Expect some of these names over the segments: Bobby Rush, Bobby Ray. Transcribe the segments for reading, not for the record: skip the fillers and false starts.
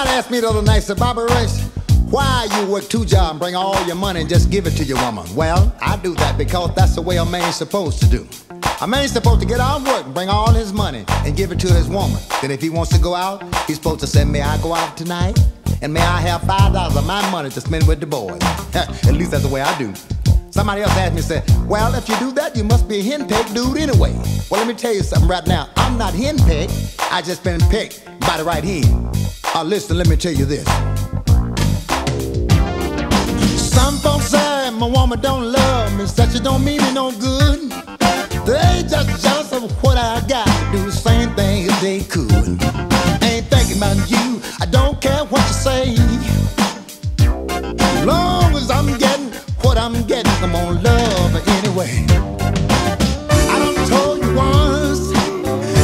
Somebody asked me the other night, said, Bobby Rush, why you work two jobs and bring all your money and just give it to your woman? Well, I do that because that's the way a man's supposed to do. A man's supposed to get out of work and bring all his money and give it to his woman. Then if he wants to go out, he's supposed to say, may I go out tonight? And may I have $5 of my money to spend with the boys? At least that's the way I do. Somebody else asked me, said, well, if you do that, you must be a henpecked dude anyway. Well, let me tell you something right now. I'm not henpecked. I just been picked by the right hand. Listen, let me tell you this. Some folks say my woman don't love me, said she don't mean me no good. They just jealous of what I got to do, the same thing if they could. Ain't thinking about you, I don't care what you say. As long as I'm getting what I'm getting, I'm gonna love her anyway. I done told you once,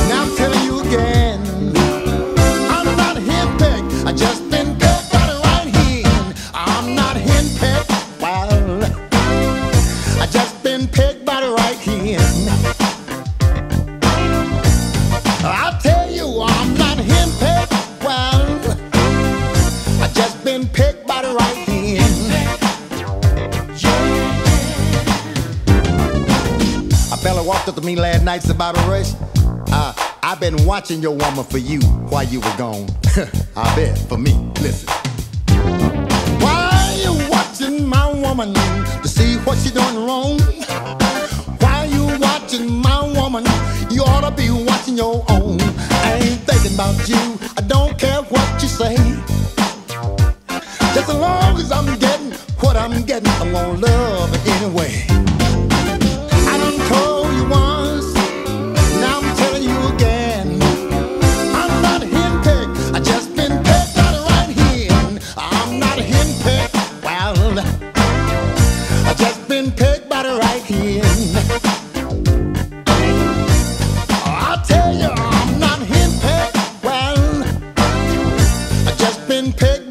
now I'm telling you again. I'm not henpecked, I just been picked by the right hand. I'm not henpecked, well, I just been picked by the right hand. I tell you, I'm not henpecked, well, I just been picked by the right hand. A fella walked up to me last night, said, Bobby Rush, I've been watching your woman for you while you were gone. I bet, for me, listen. Why you watching my woman to see what she doing wrong? Why you watching my woman? You ought to be watching your own. I ain't thinking about you, I don't care what you say. Just as long as I'm getting what I'm getting, I'm gonna love her anyway. I tell you, I'm not henpecked. Well, I just been picked by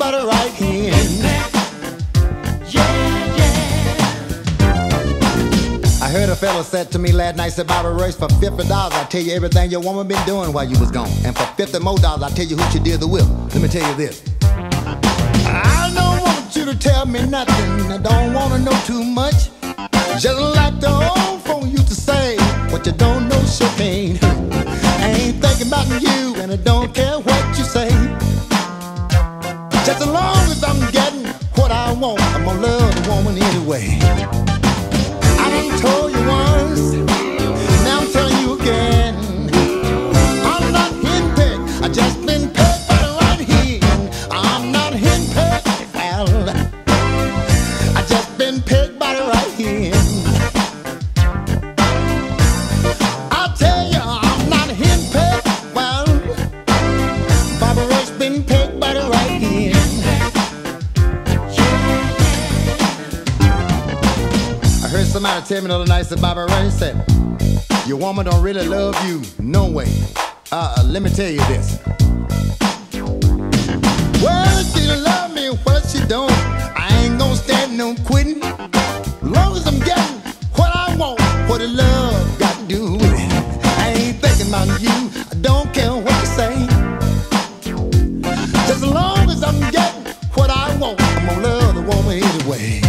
the right hand. Yeah, yeah. I heard a fella said to me last night, said, Bobby Rush, for $50, I tell you everything your woman been doing while you was gone. And for $50 more, I tell you who she did the will. Let me tell you this. I don't want you to tell me nothing. I don't want to know too much. Just like the old phone used to say, what you don't know sure pain. I ain't thinking about you, and I don't care what you say. Just as long as I'm getting what I want, I'm gonna love the woman anyway. I done told you once, now I'm telling you again. I'm not henpecked, I just been picked by the right hand. I'm not henpecked, well, I just been picked by the right hand. Somebody tell me the other night, said, Bobby Ray, said, your woman don't really love you, no way. Let me tell you this. Well, she love me, well, she don't. I ain't gonna stand no quitting. Long as I'm getting what I want, what the love got to do with it. I ain't thinking about you, I don't care what you say. Just as long as I'm getting what I want, I'm gonna love the woman anyway.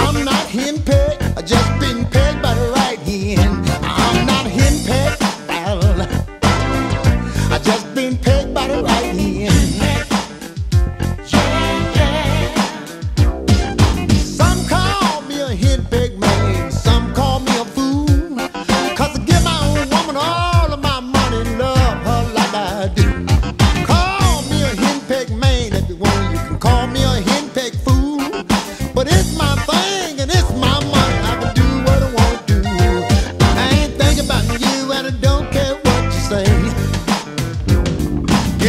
I'm not henpecked, I just been pegged by the right hand. I'm not henpecked, I just been pegged by the right hand. Yeah, yeah. Some call me a henpecked man, some call me a fool, 'cause I give my own woman all of my money and love her like I do. Call me a henpecked man if you want, you can call me a henpecked fool. But it's my thing and it's my money, I can do what I want to do. I ain't thinking about you, and I don't care what you say.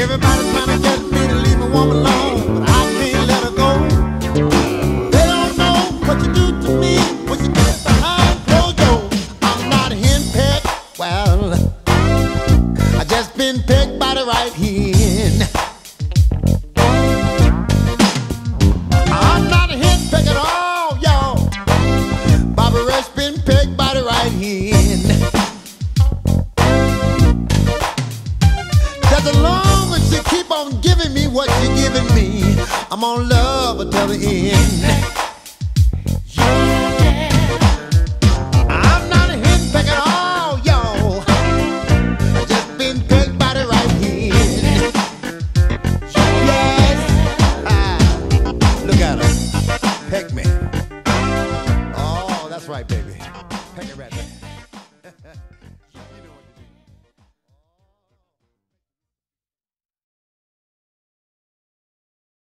Everybody's trying to get me to leave my woman alone, but I can't let her go. They don't know what you do to me when you get behind closed doors. I'm not henpecked, well, I just been pecked by the right hand. Been pegged by the right hand. I'm gonna love her till the end.